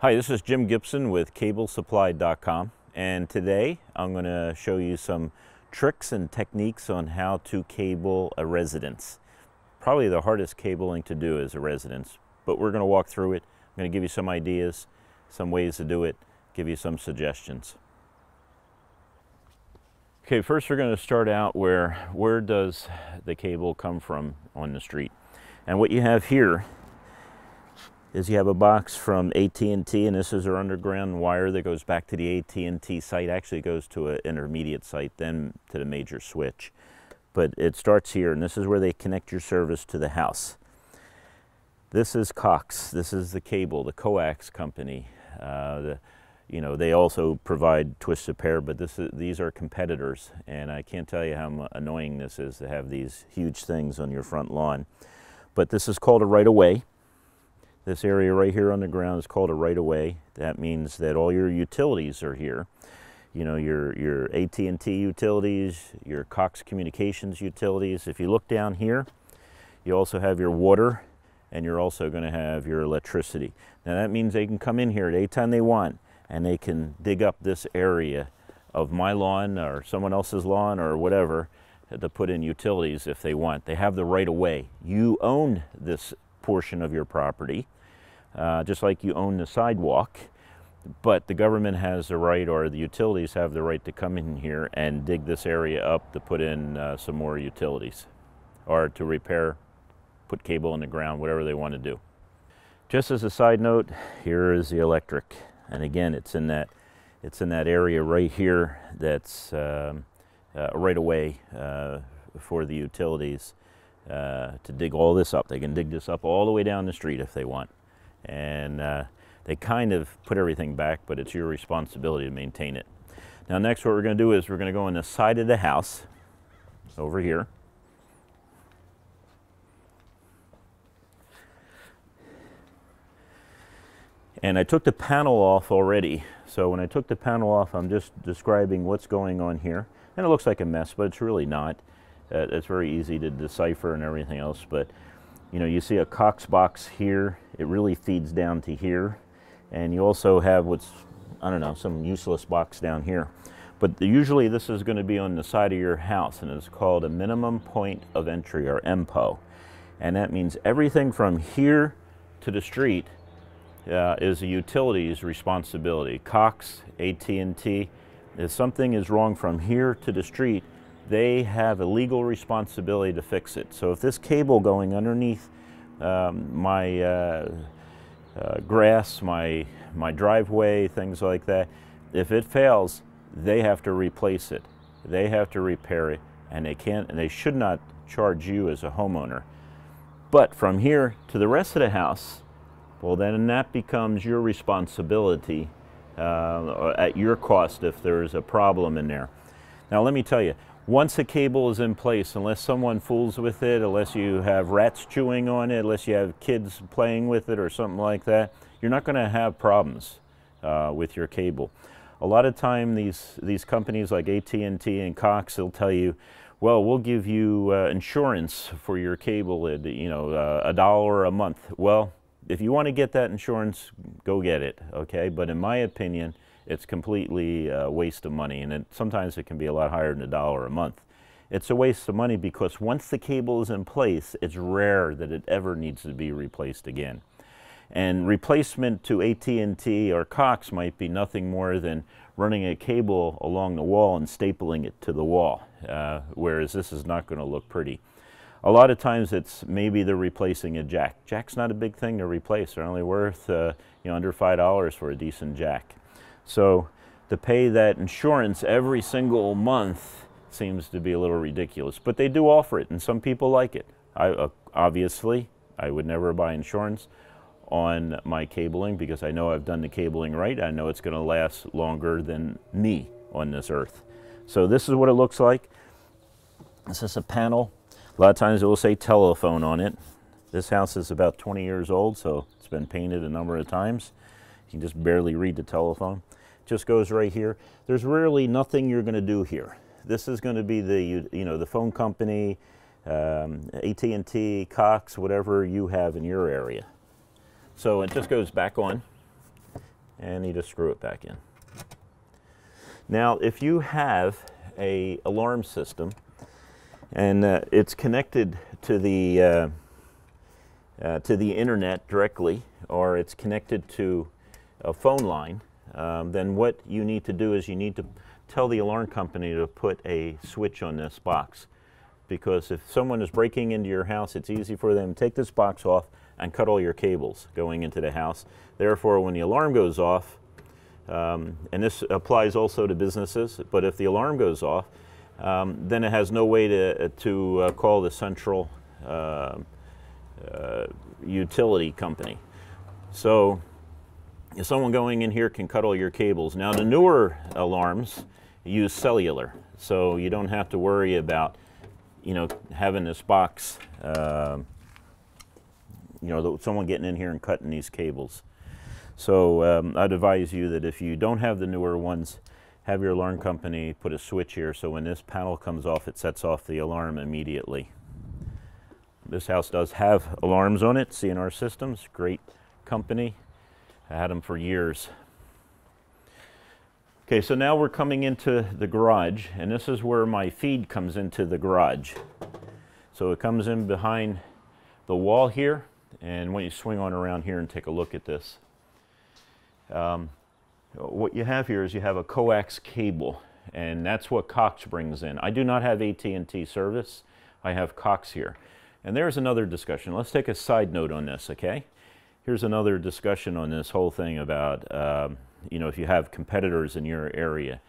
Hi, this is Jim Gibson with CableSupply.com, and today I'm going to show you some tricks and techniques on how to cable a residence. Probably the hardest cabling to do is a residence, but we're going to walk through it. I'm going to give you some ideas, some ways to do it, give you some suggestions. Okay, first we're going to start out where does the cable come from on the street. And what you have here is you have a box from AT&T, and this is our underground wire that goes back to the AT&T site. Actually, it goes to an intermediate site, then to the major switch. But it starts here, and this is where they connect your service to the house. This is Cox. This is the cable, the coax company. They also provide twisted pair, but these are competitors, and I can't tell you how annoying this is to have these huge things on your front lawn. But this is called a right-of-way. This area right here on the ground is called a right-of-way. That means that all your utilities are here. You know, your AT&T utilities, your Cox Communications utilities. If you look down here, you also have your water, and you're also going to have your electricity. Now that means they can come in here at any time they want, and they can dig up this area of my lawn or someone else's lawn or whatever to put in utilities if they want. They have the right-of-way. You own this portion of your property. Just like you own the sidewalk, but the government has the right, or the utilities have the right, to come in here and dig this area up to put in some more utilities, or to repair, put cable in the ground, whatever they want to do. Just as a side note, here is the electric, and again, it's in that area right here that's right away for the utilities to dig all this up. They can dig this up all the way down the street if they want. And they kind of put everything back, but it's your responsibility to maintain it. Now next, what we're going to do is we're going to go on the side of the house, over here. And I took the panel off already. So when I took the panel off, I'm just describing what's going on here. And it looks like a mess, but it's really not. It's very easy to decipher and everything else, but you know, you see a Cox box here. It really feeds down to here. And you also have what's, I don't know, some useless box down here. But usually this is going to be on the side of your house, and it's called a minimum point of entry, or MPO. And that means everything from here to the street is a utility's responsibility. Cox, AT&T, if something is wrong from here to the street, they have a legal responsibility to fix it. So if this cable going underneath my grass, my driveway, things like that, if it fails, they have to replace it. They have to repair it, and they should not charge you as a homeowner. But from here to the rest of the house, well, then that becomes your responsibility at your cost if there is a problem in there. Now let me tell you, once a cable is in place, unless someone fools with it, unless you have rats chewing on it, unless you have kids playing with it or something like that, you're not going to have problems with your cable. A lot of time these companies like AT&T and Cox will tell you, well, we'll give you insurance for your cable at, you know, $1 a month. Well, if you want to get that insurance, go get it, okay? But in my opinion, it's completely a waste of money, and sometimes it can be a lot higher than $1 a month. It's a waste of money because once the cable is in place, it's rare that it ever needs to be replaced again. And replacement to AT&T or Cox might be nothing more than running a cable along the wall and stapling it to the wall, whereas this is not going to look pretty. A lot of times it's maybe they're replacing a jack. Jack's not a big thing to replace. They're only worth under $5 for a decent jack. So to pay that insurance every single month seems to be a little ridiculous, but they do offer it, and some people like it. Obviously, I would never buy insurance on my cabling because I know I've done the cabling right. I know it's going to last longer than me on this earth. So this is what it looks like. This is a panel. A lot of times it will say telephone on it. This house is about 20 years old, so it's been painted a number of times. You can just barely read the telephone. Just goes right here. There's really nothing you're going to do here. This is going to be the phone company, AT&T, Cox, whatever you have in your area. So it just goes back on. and you just screw it back in. Now, if you have an alarm system and it's connected to the internet directly, or it's connected to a phone line, then what you need to do is you need to tell the alarm company to put a switch on this box, because if someone is breaking into your house, it's easy for them to take this box off and cut all your cables going into the house. Therefore, when the alarm goes off, and this applies also to businesses, but if the alarm goes off, then it has no way to call the central utility company. So someone going in here can cut all your cables. Now, the newer alarms use cellular, so you don't have to worry about, you know, having this box, you know, someone getting in here and cutting these cables. So I'd advise you that if you don't have the newer ones, have your alarm company put a switch here, so when this panel comes off, it sets off the alarm immediately. This house does have alarms on it. C&R Systems, great company. I had them for years. Okay, so now we're coming into the garage, and this is where my feed comes into the garage. So it comes in behind the wall here, and when you swing on around here and take a look at this, what you have here is you have a coax cable, and that's what Cox brings in. I do not have AT&T service. I have Cox here. And there's another discussion. Let's take a side note on this, okay? Here's another discussion on this whole thing about, you know, if you have competitors in your area.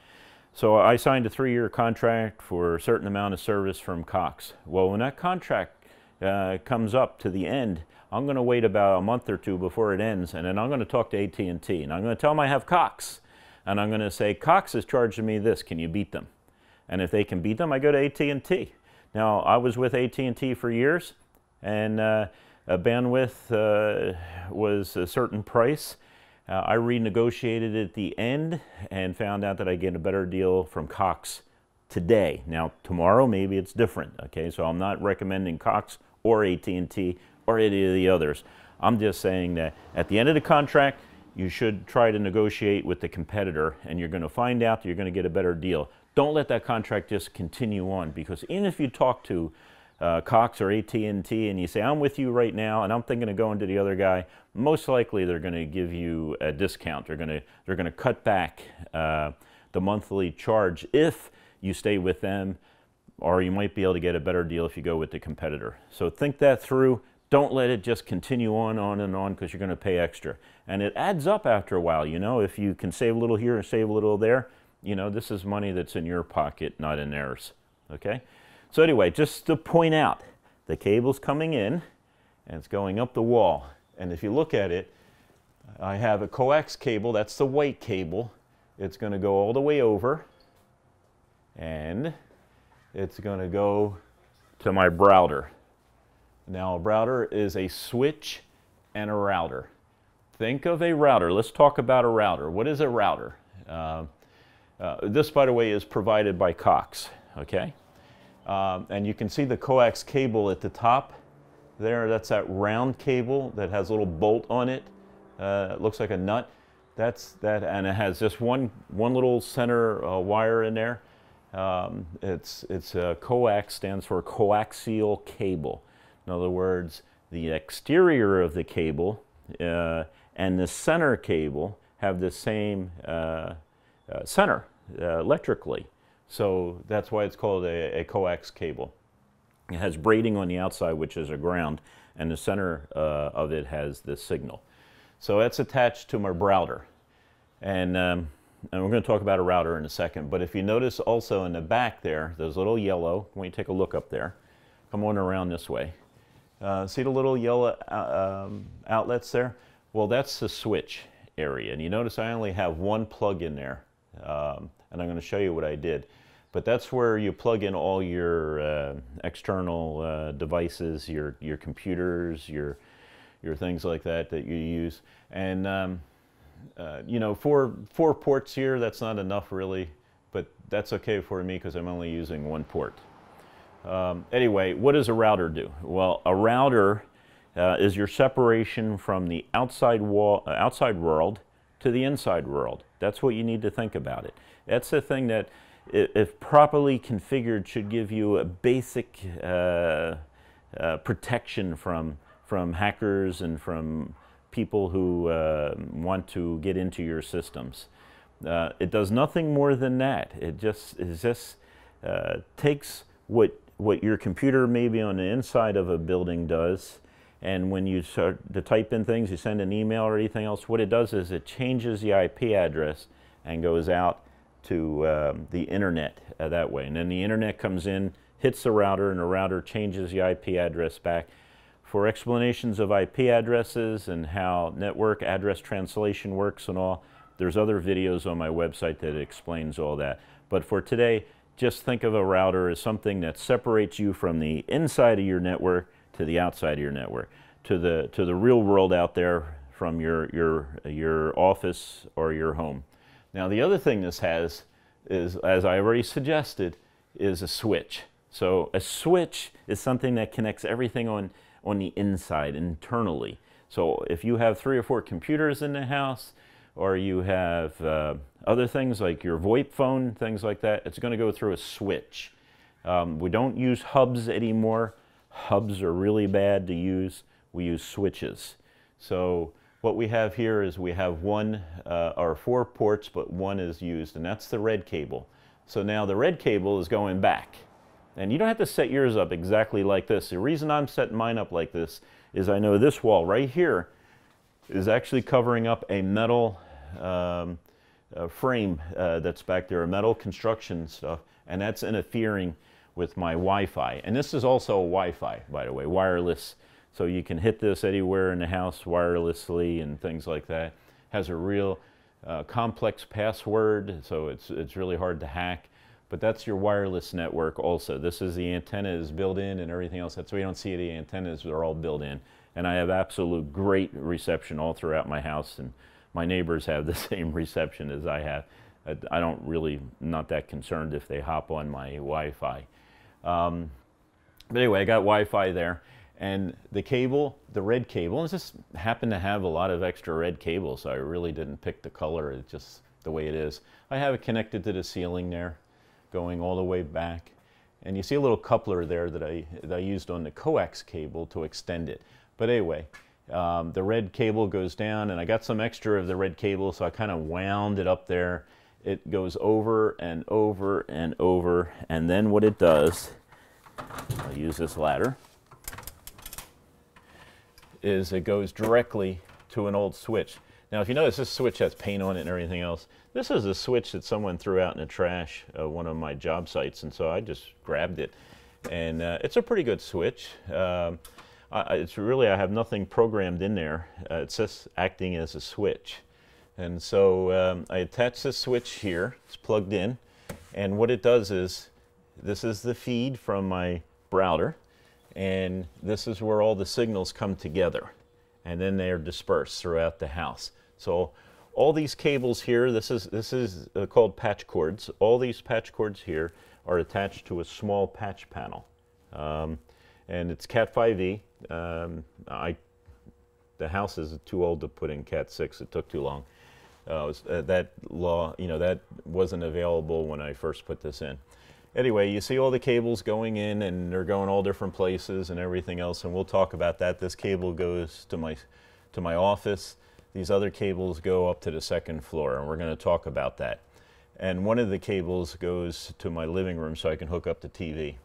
So I signed a 3-year contract for a certain amount of service from Cox. Well, when that contract comes up to the end, I'm going to wait about a month or two before it ends, and then I'm going to talk to AT&T, and I'm going to tell them I have Cox, and I'm going to say, Cox is charging me this, can you beat them? And if they can beat them, I go to AT&T. Now, I was with AT&T for years, and a bandwidth was a certain price. I renegotiated at the end and found out that I get a better deal from Cox today. Now, tomorrow, maybe it's different, okay? So I'm not recommending Cox or AT&T or any of the others. I'm just saying that at the end of the contract, you should try to negotiate with the competitor, and you're going to find out that you're going to get a better deal. Don't let that contract just continue on, because even if you talk to Cox or AT&T and you say, I'm with you right now and I'm thinking of going to the other guy, most likely they're going to give you a discount. They're going to cut back the monthly charge if you stay with them, or you might be able to get a better deal if you go with the competitor. So think that through. Don't let it just continue on and on, because you're going to pay extra. And it adds up after a while, you know. If you can save a little here and save a little there, you know, this is money that's in your pocket, not in theirs, okay? So anyway, just to point out, the cable's coming in, and it's going up the wall. And if you look at it, I have a coax cable. That's the white cable. It's going to go all the way over, and it's going to go to my router. Now, a router is a switch and a router. Think of a router. Let's talk about a router. What is a router? This, by the way, is provided by Cox, okay? And you can see the coax cable at the top there. That's that round cable that has a little bolt on it. It looks like a nut. That's that, and it has just one little center wire in there. Coax stands for coaxial cable. In other words, the exterior of the cable and the center cable have the same center electrically. So that's why it's called a coax cable. It has braiding on the outside, which is a ground, and the center of it has the signal. So that's attached to my router. And we're going to talk about a router in a second, but if you notice also in the back there, there's a little yellow. When you take a look up there, come on around this way. See the little yellow outlets there? Well, that's the switch area, and you notice I only have one plug in there, and I'm going to show you what I did. But that's where you plug in all your external devices, your computers, your things like that that you use. And you know, four ports here, that's not enough really, but that's okay for me because I'm only using one port. Anyway, what does a router do? Well, a router is your separation from the outside world to the inside world. That's what you need to think about it. That's the thing that, if properly configured, should give you a basic protection from hackers and from people who want to get into your systems. It does nothing more than that. It just takes what your computer maybe on the inside of a building does, and when you start to type in things, you send an email or anything else, what it does is it changes the IP address and goes out to the internet that way. And then the internet comes in, hits the router, and the router changes the IP address back. For explanations of IP addresses and how network address translation works and all, there's other videos on my website that explains all that. But for today, just think of a router as something that separates you from the inside of your network to the outside of your network, to the real world out there, from your office or your home. Now, the other thing this has is, as I already suggested, is a switch. So a switch is something that connects everything on the inside, internally. So if you have 3 or 4 computers in the house, or you have other things like your VoIP phone, things like that, it's going to go through a switch. We don't use hubs anymore. Hubs are really bad to use. We use switches. So what we have here is we have one, or 4 ports, but one is used, and that's the red cable. So now the red cable is going back. And you don't have to set yours up exactly like this. The reason I'm setting mine up like this is I know this wall right here is actually covering up a metal frame that's back there, a metal construction stuff, and that's interfering with my Wi-Fi. And this is also Wi-Fi, by the way, wireless. So you can hit this anywhere in the house wirelessly and things like that. It has a real complex password, so it's really hard to hack. But that's your wireless network also. This is the antenna is built in and everything else. That's why you don't see the antennas, they're all built in. And I have absolute great reception all throughout my house, and my neighbors have the same reception as I have. I don't really, not that concerned if they hop on my Wi-Fi. But anyway, I got Wi-Fi there. And the cable, the red cable, I just happen to have a lot of extra red cable, so I really didn't pick the color, it's just the way it is. I have it connected to the ceiling there, going all the way back, and you see a little coupler there that I used on the coax cable to extend it. But anyway, the red cable goes down, and I got some extra of the red cable, so I kind of wound it up there. It goes over and over and over, and then what it does, I'll use this ladder, is it goes directly to an old switch. Now, if you notice, this switch has paint on it and everything else. This is a switch that someone threw out in the trash at one of my job sites, and so I just grabbed it. And it's a pretty good switch. It's really, I have nothing programmed in there. It's just acting as a switch. And so I attach this switch here. It's plugged in. And what it does is, this is the feed from my router, and this is where all the signals come together, and then they are dispersed throughout the house. So all these cables here, this is called patch cords. All these patch cords here are attached to a small patch panel. And it's Cat5E. The house is too old to put in Cat6, it took too long. That law, you know, that wasn't available when I first put this in. Anyway, you see all the cables going in, and they're going all different places and everything else, and we'll talk about that. This cable goes to my office. These other cables go up to the second floor, and we're going to talk about that. And one of the cables goes to my living room so I can hook up the TV.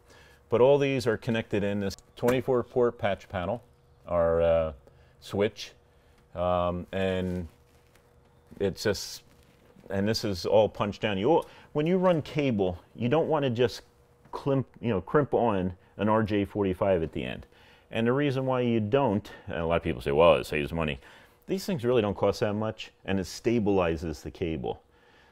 But all these are connected in this 24-port patch panel, our switch, and it's just, and this is all punched down. When you run cable, you don't want to just crimp on an RJ45 at the end. And the reason why you don't, and a lot of people say, well, it saves money. These things really don't cost that much, and it stabilizes the cable.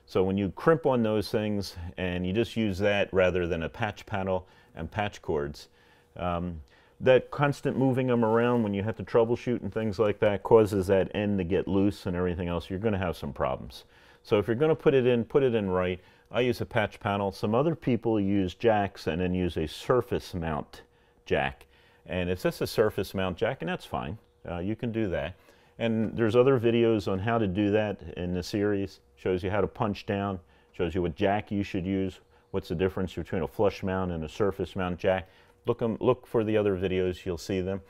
So when you crimp on those things and you just use that rather than a patch panel and patch cords, that constant moving them around when you have to troubleshoot and things like that causes that end to get loose and everything else. You're going to have some problems. So if you're going to put it in right. I use a patch panel. Some other people use jacks and then use a surface mount jack. And it's just a surface mount jack, and that's fine. You can do that. And there's other videos on how to do that in the series. Shows you how to punch down, shows you what jack you should use, what's the difference between a flush mount and a surface mount jack. Look for the other videos, you'll see them.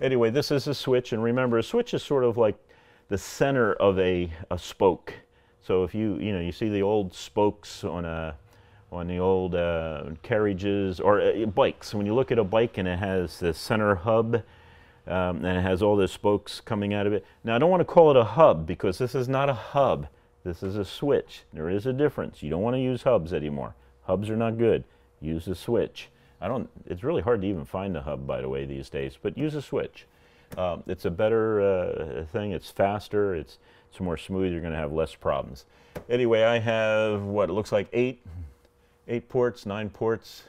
Anyway, this is a switch, and remember, a switch is sort of like the center of a spoke. So if you see the old spokes on the old carriages or bikes. When you look at a bike and it has the center hub, and it has all those spokes coming out of it. Now, I don't want to call it a hub because this is not a hub. This is a switch. There is a difference. You don't want to use hubs anymore. Hubs are not good. Use a switch. It's really hard to even find a hub, by the way, these days, but use a switch. It's a better thing. It's faster. It's more smooth. You're going to have less problems. Anyway, I have what it looks like eight ports, 9 ports,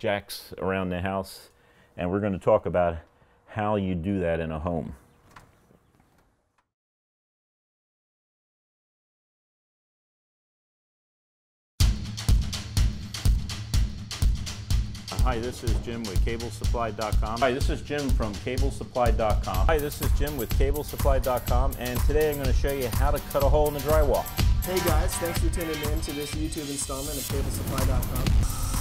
jacks around the house, and we're going to talk about how you do that in a home. Hi, this is Jim with CableSupply.com. Hi, this is Jim from CableSupply.com. Hi, this is Jim with CableSupply.com, and today I'm going to show you how to cut a hole in the drywall. Hey guys, thanks for tuning in to this YouTube installment of CableSupply.com.